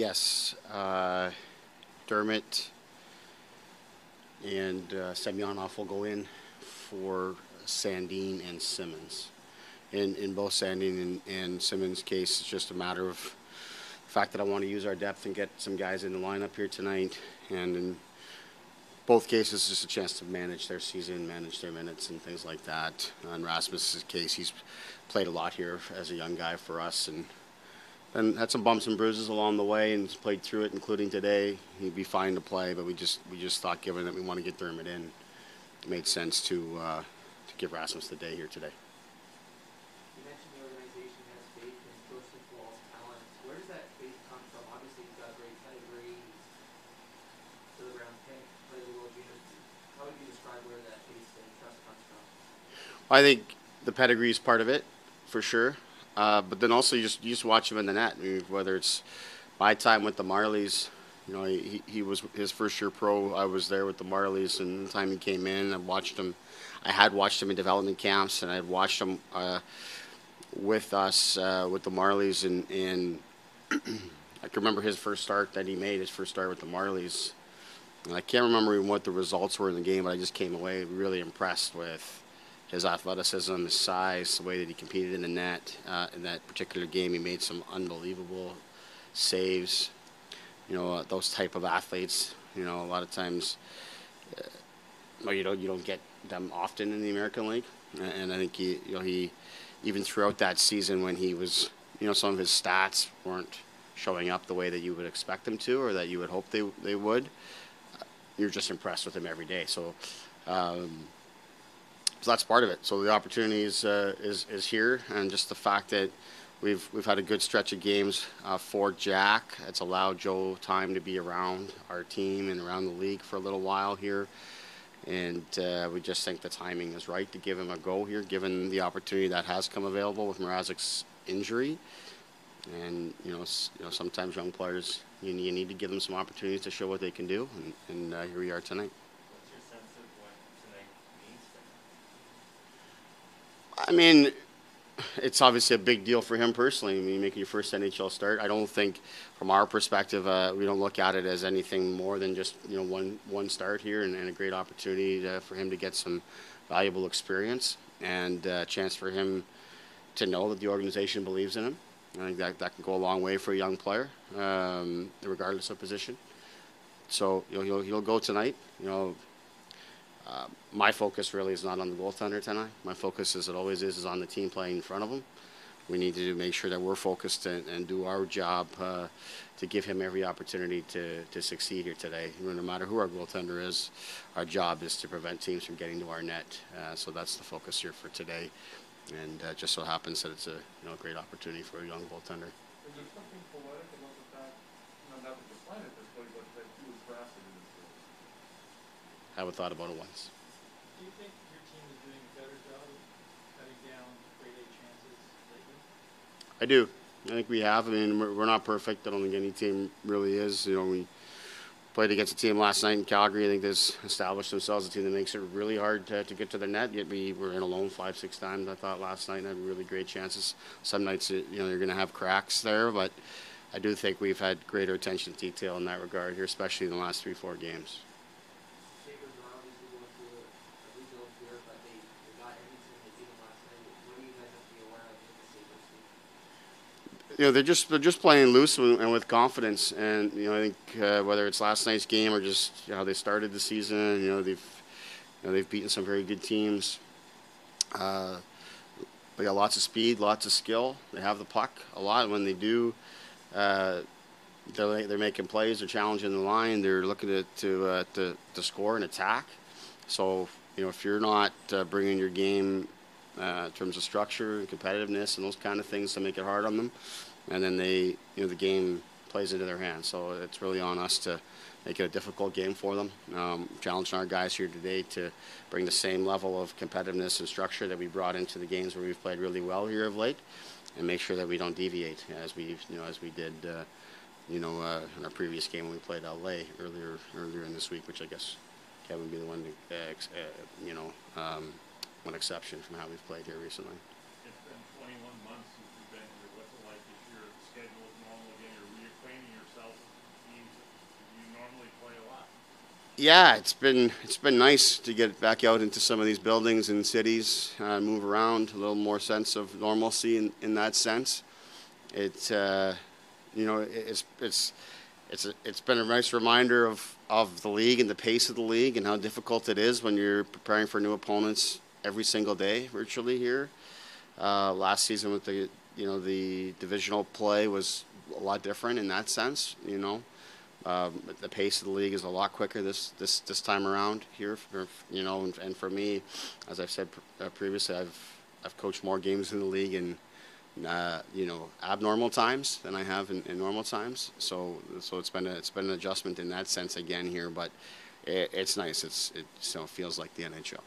Yes, Dermott and Semyonov will go in for Sandine and Simmons. In both Sandine and Simmons' case, it's just a matter of the fact that I want to use our depth and get some guys in the lineup here tonight. And in both cases, it's just a chance to manage their season, manage their minutes and things like that. On Rasmus' case, he's played a lot here as a young guy for us, and had some bumps and bruises along the way and played through it, including today. He'd be fine to play, but we just thought, given that we want to get Dermott in, it made sense to give Rasmus the day here today. You mentioned the organization has faith in Joseph Woll's talent. Where does that faith come from? Obviously, he's got a great pedigree. He's still around 10, played the World Juniors. How would you describe where that faith and trust comes from? I think the pedigree is part of it, for sure. But then also you just watch him in the net. I mean, whether it's my time with the Marlies, you know, he was his first year pro. I was there with the Marlies, and the time he came in, I watched him. I had watched him in development camps, and I had watched him with us with the Marlies. And I can remember his first start that he made, his first start with the Marlies. And I can't remember even what the results were in the game, but I just came away really impressed with his athleticism, his size, the way that he competed in the net. In that particular game, he made some unbelievable saves. You know, those type of athletes, you know, a lot of times, well, you don't get them often in the American League. And I think he even throughout that season when he was, you know, some of his stats weren't showing up the way that you would expect them to or that you would hope they would. You're just impressed with him every day. So. So that's part of it. So the opportunity is here, and just the fact that we've had a good stretch of games for Jack. It's allowed Joe time to be around our team and around the league for a little while here, and we just think the timing is right to give him a go here, given the opportunity that has come available with Mrazek's injury. And you know sometimes young players you need to give them some opportunities to show what they can do, and here we are tonight. I mean, it's obviously a big deal for him personally. I mean, making your first NHL start. I don't think, from our perspective, we don't look at it as anything more than just one start here and a great opportunity for him to get some valuable experience and a chance for him to know that the organization believes in him. I think that can go a long way for a young player, regardless of position. So he'll go tonight. My focus really is not on the goaltender tonight. My focus, as it always is on the team playing in front of him. We need to make sure that we're focused and do our job to give him every opportunity to succeed here today. No matter who our goaltender is, our job is to prevent teams from getting to our net. So that's the focus here for today. And just so happens that it's a great opportunity for a young goaltender. Is there something poetic about the fact, not that you're playing at this point, but that he was drafted in this game? I haven't thought about it once. Do you think your team is doing a better job of cutting down grade A chances lately? I do. I think we have. I mean, we're not perfect. I don't think any team really is. We played against a team last night in Calgary. I think they've established themselves as a team that makes it really hard to get to the net. Yet we were in alone 5-6 times, I thought, last night, and had really great chances. Some nights, you're going to have cracks there, but I do think we've had greater attention to detail in that regard here, especially in the last 3-4 games. They're just playing loose and with confidence, and I think whether it's last night's game or just how they started the season, they've beaten some very good teams. They got lots of speed, lots of skill. They have the puck a lot. When they do, they're making plays. They're challenging the line. They're looking to score and attack. So if you're not bringing your game in terms of structure and competitiveness and those kind of things to make it hard on them. And then the game plays into their hands. So it's really on us to make it a difficult game for them. Challenging our guys here today to bring the same level of competitiveness and structure that we brought into the games where we've played really well here of late, and make sure that we don't deviate as we did in our previous game when we played L.A. earlier in this week, which I guess Kevin would be the one to one exception from how we've played here recently. It's been 21 months since you've been here. What's it like this year? The schedule is normal again. You're reacquainting yourself Yeah, it's been nice to get back out into some of these buildings and cities, move around, a little more sense of normalcy in that sense. It's been a nice reminder of the league and the pace of the league and how difficult it is when you're preparing for new opponents every single day virtually here. Last season with the divisional play was a lot different in that sense, you know. The pace of the league is a lot quicker this time around here, you know. And for me, as I've said previously, I've coached more games in the league in abnormal times than I have in normal times. So it's been an adjustment in that sense again here, but it's nice. It feels like the NHL.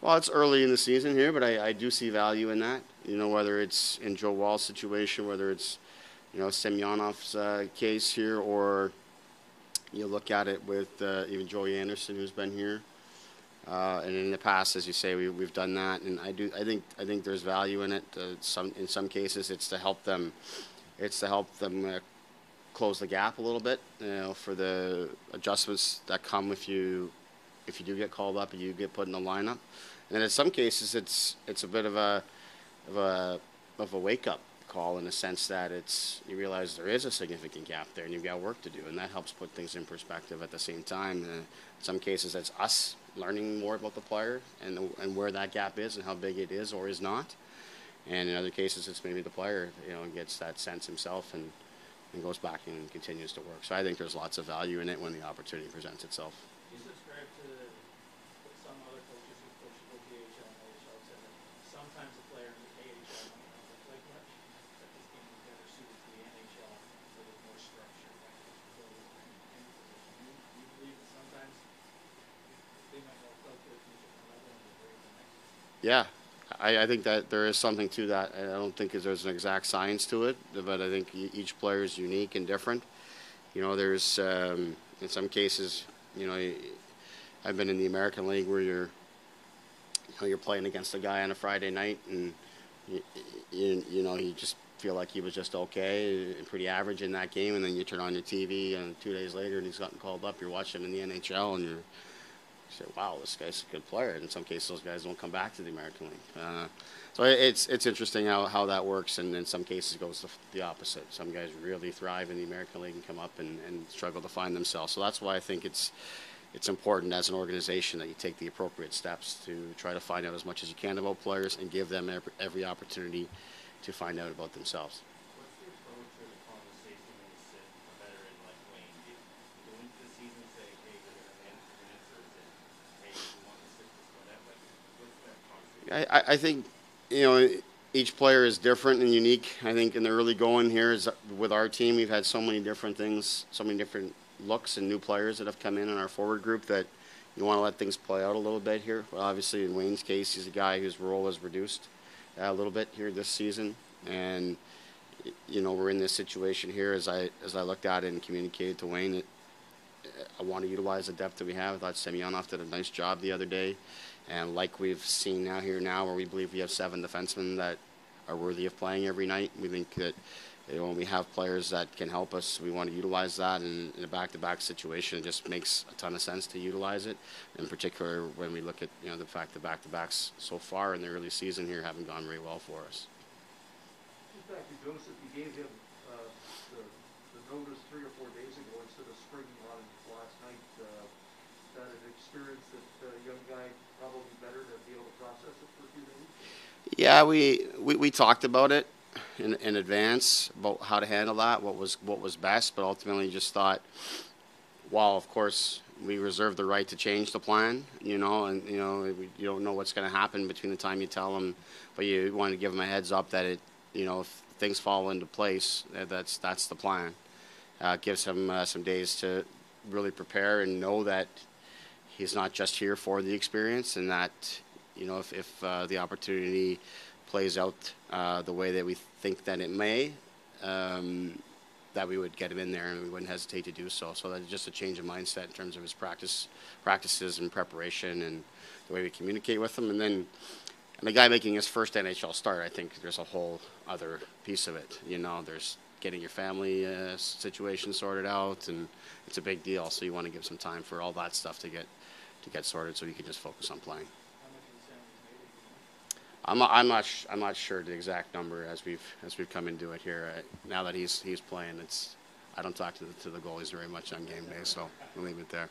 Well, it's early in the season here, but I do see value in that. You know, whether it's in Joe Wall's situation, whether it's, you know, Semyonov's case here, or you look at it with even Joey Anderson, who's been here, and in the past, as you say, we've done that, and I think there's value in it. In some cases, it's to help them close the gap a little bit, you know, for the adjustments that come if you do get called up and you get put in the lineup. And then in some cases it's a bit of a wake up call in the sense that you realize there is a significant gap there and you've got work to do, and that helps put things in perspective at the same time. In some cases that's us learning more about the player and where that gap is and how big it is or is not. And in other cases it's maybe the player, you know, gets that sense himself and goes back and continues to work. So I think there's lots of value in it when the opportunity presents itself. Yeah, I think that there is something to that. I don't think there's an exact science to it, but I think each player is unique and different. You know, there's in some cases, you know, I've been in the American League where you're playing against a guy on a Friday night, and you know you just feel like he was just okay and pretty average in that game, and then you turn on your TV and 2 days later and he's gotten called up. You're watching him in the NHL and you're. Say, wow, this guy's a good player. In some cases, those guys don't come back to the American League. So it's interesting how that works, and in some cases it goes the opposite. Some guys really thrive in the American League and come up and struggle to find themselves. So that's why I think it's important as an organization that you take the appropriate steps to try to find out as much as you can about players and give them every opportunity to find out about themselves. I think, you know, each player is different and unique. I think in the early going here is with our team, we've had so many different things, so many different looks and new players that have come in our forward group that you want to let things play out a little bit here. Well, obviously in Wayne's case, he's a guy whose role has reduced a little bit here this season. And, you know, we're in this situation here as I looked at it and communicated to Wayne that I want to utilize the depth that we have. I thought Semyonov did a nice job the other day. And like we've seen now where we believe we have 7 defensemen that are worthy of playing every night. We think that, you know, when we have players that can help us, we want to utilize that. And in a back-to-back situation, it just makes a ton of sense to utilize it. In particular, when we look at, you know, the fact that back-to-backs so far in the early season here haven't gone very well for us. Just back to Joseph, you gave him the notice 3 or 4 days ago instead of springing on last night. That an experience that young guy. Probably better to be able to process it for a few days? Yeah, we talked about it in advance about how to handle that, what was best, but ultimately just thought, well, of course we reserve the right to change the plan, you know, and you know you don't know what's going to happen between the time you tell them, but you want to give them a heads up that it, you know, if things fall into place, that's the plan. Gives him some days to really prepare and know that. He's not just here for the experience, and that, you know, if the opportunity plays out the way that we think that it may, that we would get him in there and we wouldn't hesitate to do so. So that's just a change of mindset in terms of his practices and preparation and the way we communicate with him. And then And the guy making his first NHL start, I think there's a whole other piece of it. You know, there's getting your family situation sorted out, and it's a big deal. So you want to give some time for all that stuff to get sorted, so you can just focus on playing. I'm not sure the exact number as we've come into it here. Now that he's playing, I don't talk to the goalies very much on game day, so we'll leave it there.